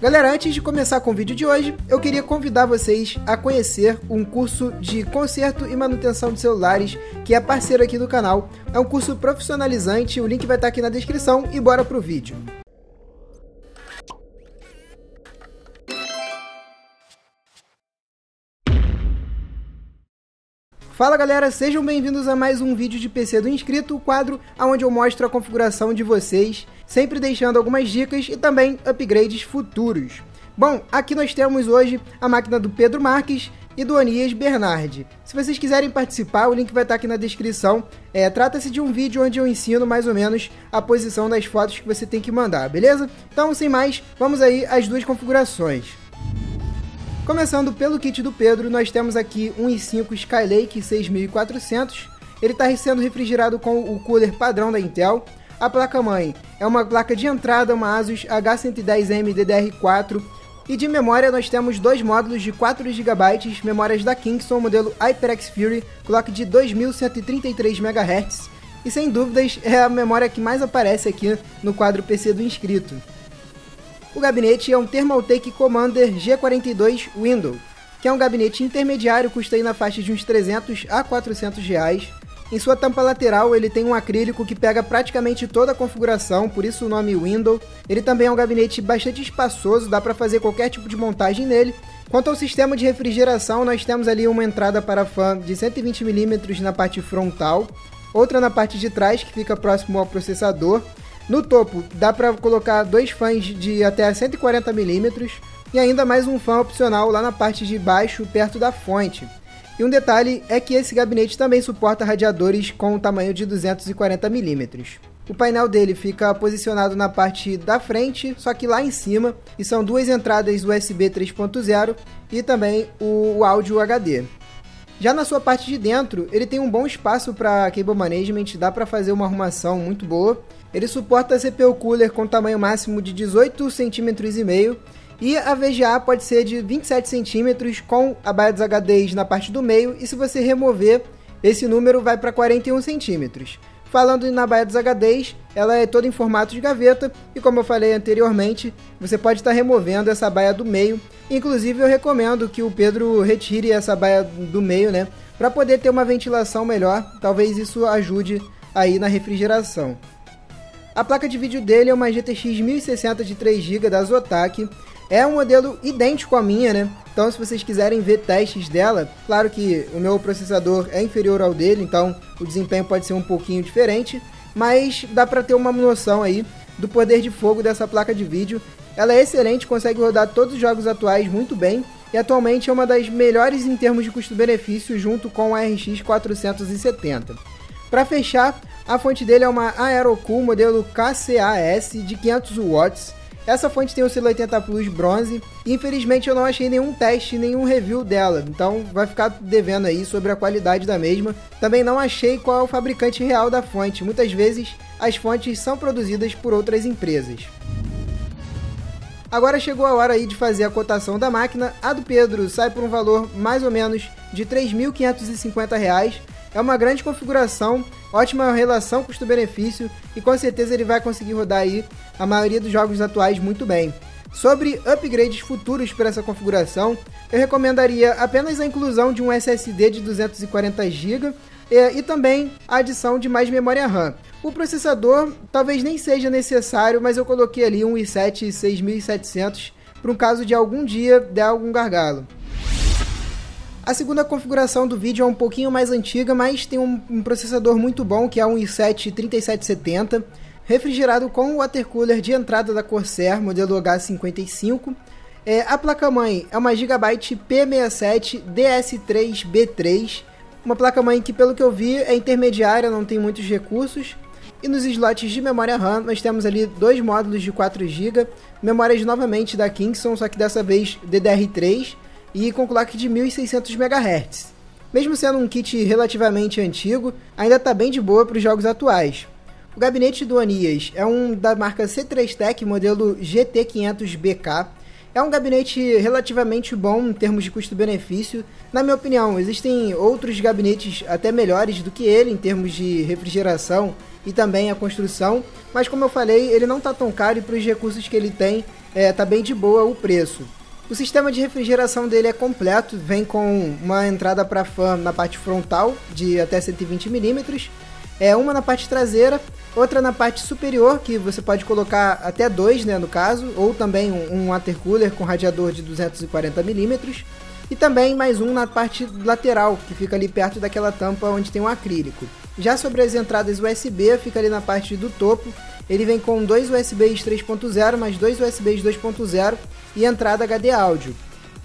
Galera, antes de começar com o vídeo de hoje, eu queria convidar vocês a conhecer um curso de conserto e manutenção de celulares, que é parceiro aqui do canal. É um curso profissionalizante, o link vai estar aqui na descrição e bora pro vídeo. Fala galera, sejam bem-vindos a mais um vídeo de PC do inscrito, o quadro onde eu mostro a configuração de vocês, sempre deixando algumas dicas e também upgrades futuros. Bom, aqui nós temos hoje a máquina do Pedro Marques e do Onias Bernardi. Se vocês quiserem participar, o link vai estar aqui na descrição. Trata-se de um vídeo onde eu ensino mais ou menos a posição das fotos que você tem que mandar, beleza? Então, sem mais, vamos aí às duas configurações. Começando pelo kit do Pedro, nós temos aqui um i5 Skylake 6400, ele está sendo refrigerado com o cooler padrão da Intel. A placa-mãe é uma placa de entrada, uma Asus H110M DDR4, e de memória nós temos dois módulos de 4 GB, memórias da Kingston, modelo HyperX Fury, clock de 2133 MHz, e sem dúvidas é a memória que mais aparece aqui no quadro PC do inscrito. O gabinete é um Thermaltake Commander G42 Window, que é um gabinete intermediário, custa aí na faixa de uns 300 a 400 reais. Em sua tampa lateral ele tem um acrílico que pega praticamente toda a configuração, por isso o nome Window. Ele também é um gabinete bastante espaçoso, dá para fazer qualquer tipo de montagem nele. Quanto ao sistema de refrigeração, nós temos ali uma entrada para fã de 120 mm na parte frontal, outra na parte de trás que fica próximo ao processador. No topo dá para colocar dois fãs de até 140 mm e ainda mais um fã opcional lá na parte de baixo, perto da fonte. E um detalhe é que esse gabinete também suporta radiadores com o tamanho de 240 mm. O painel dele fica posicionado na parte da frente, só que lá em cima, e são duas entradas USB 3.0 e também o áudio HD. Já na sua parte de dentro, ele tem um bom espaço para cable management, dá para fazer uma arrumação muito boa. Ele suporta CPU cooler com tamanho máximo de 18,5 cm e a VGA pode ser de 27 cm com a baia dos HDs na parte do meio, e se você remover, esse número vai para 41 cm. Falando na baia dos HDs, ela é toda em formato de gaveta e, como eu falei anteriormente, você pode estar removendo essa baia do meio. Inclusive eu recomendo que o Pedro retire essa baia do meio, né, para poder ter uma ventilação melhor, talvez isso ajude aí na refrigeração. A placa de vídeo dele é uma GTX 1060 de 3GB da Zotac, é um modelo idêntico à minha, né, então se vocês quiserem ver testes dela, claro que o meu processador é inferior ao dele, então o desempenho pode ser um pouquinho diferente, mas dá para ter uma noção aí do poder de fogo dessa placa de vídeo. Ela é excelente, consegue rodar todos os jogos atuais muito bem, e atualmente é uma das melhores em termos de custo-benefício, junto com a RX 470. Para fechar, a fonte dele é uma Aerocool modelo KCAS de 500 watts, essa fonte tem o selo 80 Plus Bronze, e infelizmente eu não achei nenhum teste, nenhum review dela, então vai ficar devendo aí sobre a qualidade da mesma. Também não achei qual é o fabricante real da fonte, muitas vezes as fontes são produzidas por outras empresas. Agora chegou a hora aí de fazer a cotação da máquina. A do Pedro sai por um valor mais ou menos de R$ 3.550, é uma grande configuração, ótima relação custo-benefício, e com certeza ele vai conseguir rodar aí a maioria dos jogos atuais muito bem. Sobre upgrades futuros para essa configuração, eu recomendaria apenas a inclusão de um SSD de 240 GB e também a adição de mais memória RAM. O processador talvez nem seja necessário, mas eu coloquei ali um i7-6700 para um caso de algum dia dar algum gargalo. A segunda configuração do vídeo é um pouquinho mais antiga, mas tem um processador muito bom, que é um i7-3770, refrigerado com o watercooler de entrada da Corsair, modelo H55. A placa-mãe é uma Gigabyte P67DS3B3, uma placa-mãe que, pelo que eu vi, é intermediária, não tem muitos recursos. E nos slots de memória RAM, nós temos ali dois módulos de 4 GB, memórias novamente da Kingston, só que dessa vez DDR3, e com clock de 1600 MHz. Mesmo sendo um kit relativamente antigo, ainda está bem de boa para os jogos atuais. O gabinete do Onias é um da marca c 3 tech modelo GT500BK. É um gabinete relativamente bom em termos de custo-benefício. Na minha opinião, existem outros gabinetes até melhores do que ele em termos de refrigeração e também a construção, mas como eu falei, ele não está tão caro, e para os recursos que ele tem, tá bem de boa o preço. O sistema de refrigeração dele é completo, vem com uma entrada para fan na parte frontal de até 120 mm, uma na parte traseira, outra na parte superior, que você pode colocar até dois, né, no caso, ou também um watercooler com radiador de 240 mm, e também mais um na parte lateral, que fica ali perto daquela tampa onde tem um acrílico. Já sobre as entradas USB, fica ali na parte do topo. Ele vem com dois USBs 3.0 mais dois USBs 2.0 e entrada HD áudio.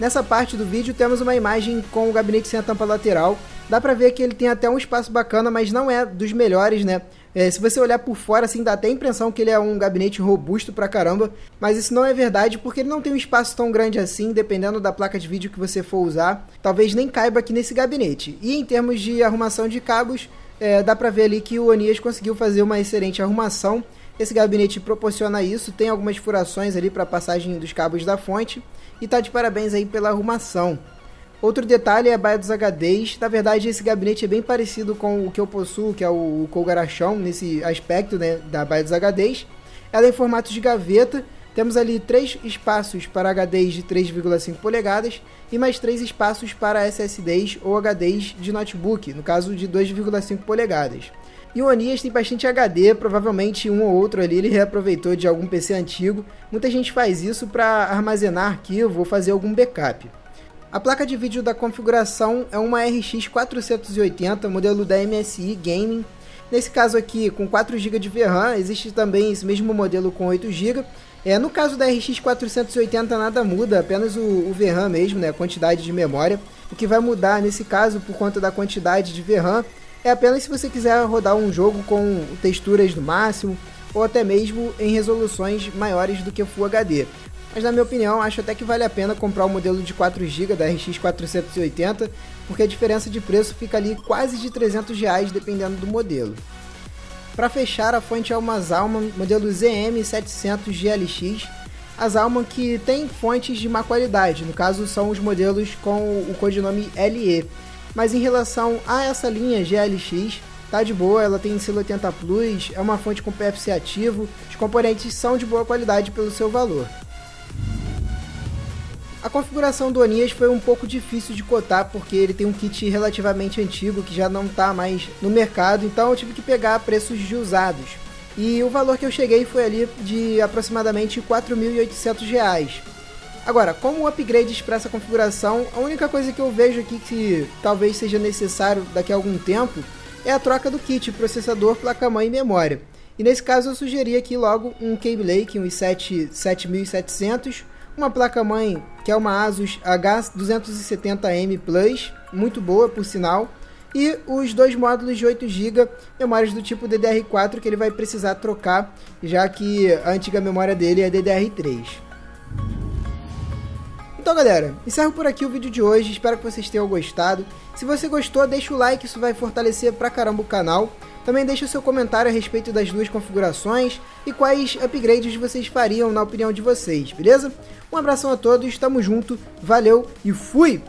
Nessa parte do vídeo temos uma imagem com o gabinete sem a tampa lateral. Dá pra ver que ele tem até um espaço bacana, mas não é dos melhores, né? Se você olhar por fora, assim, dá até a impressão que ele é um gabinete robusto pra caramba, mas isso não é verdade, porque ele não tem um espaço tão grande assim, dependendo da placa de vídeo que você for usar. Talvez nem caiba aqui nesse gabinete. E em termos de arrumação de cabos, dá pra ver ali que o Onias conseguiu fazer uma excelente arrumação. Esse gabinete proporciona isso, tem algumas furações ali para passagem dos cabos da fonte, e tá de parabéns aí pela arrumação. Outro detalhe é a baia dos HDs. Na verdade, esse gabinete é bem parecido com o que eu possuo, que é o Cougar Shown, nesse aspecto, né, da baia dos HDs. Ela é em formato de gaveta. Temos ali 3 espaços para HDs de 3,5 polegadas e mais 3 espaços para SSDs ou HDs de notebook, no caso de 2,5 polegadas. E o Onias tem bastante HD, provavelmente um ou outro ali ele reaproveitou de algum PC antigo. Muita gente faz isso para armazenar arquivo ou fazer algum backup. A placa de vídeo da configuração é uma RX 480, modelo da MSI Gaming. Nesse caso aqui, com 4 GB de VRAM, existe também esse mesmo modelo com 8 GB. No caso da RX 480 nada muda, apenas o VRAM mesmo, né, a quantidade de memória. O que vai mudar nesse caso, por conta da quantidade de VRAM, é apenas se você quiser rodar um jogo com texturas no máximo, ou até mesmo em resoluções maiores do que Full HD. Mas na minha opinião, acho até que vale a pena comprar o modelo de 4GB da RX 480, porque a diferença de preço fica ali quase de R$300, dependendo do modelo. Para fechar, a fonte é uma Zalman, modelo ZM700GLX. A Zalman que tem fontes de má qualidade, no caso são os modelos com o codinome LE. Mas em relação a essa linha GLX, tá de boa, ela tem selo 80 Plus, é uma fonte com PFC ativo, os componentes são de boa qualidade pelo seu valor. A configuração do Onias foi um pouco difícil de cotar, porque ele tem um kit relativamente antigo que já não está mais no mercado, então eu tive que pegar preços de usados. E o valor que eu cheguei foi ali de aproximadamente R$4.800. Agora, como upgrades para essa configuração, a única coisa que eu vejo aqui que talvez seja necessário daqui a algum tempo é a troca do kit, processador, placa-mãe e memória. E nesse caso eu sugeri aqui logo um Kaby Lake, um i7-7700, uma placa-mãe que é uma Asus H270M Plus, muito boa por sinal, e os dois módulos de 8GB, memórias do tipo DDR4 que ele vai precisar trocar, já que a antiga memória dele é DDR3. Então galera, encerro por aqui o vídeo de hoje, espero que vocês tenham gostado. Se você gostou, deixa o like, isso vai fortalecer pra caramba o canal. Também deixa o seu comentário a respeito das duas configurações e quais upgrades vocês fariam na opinião de vocês, beleza? Um abração a todos, tamo junto, valeu e fui!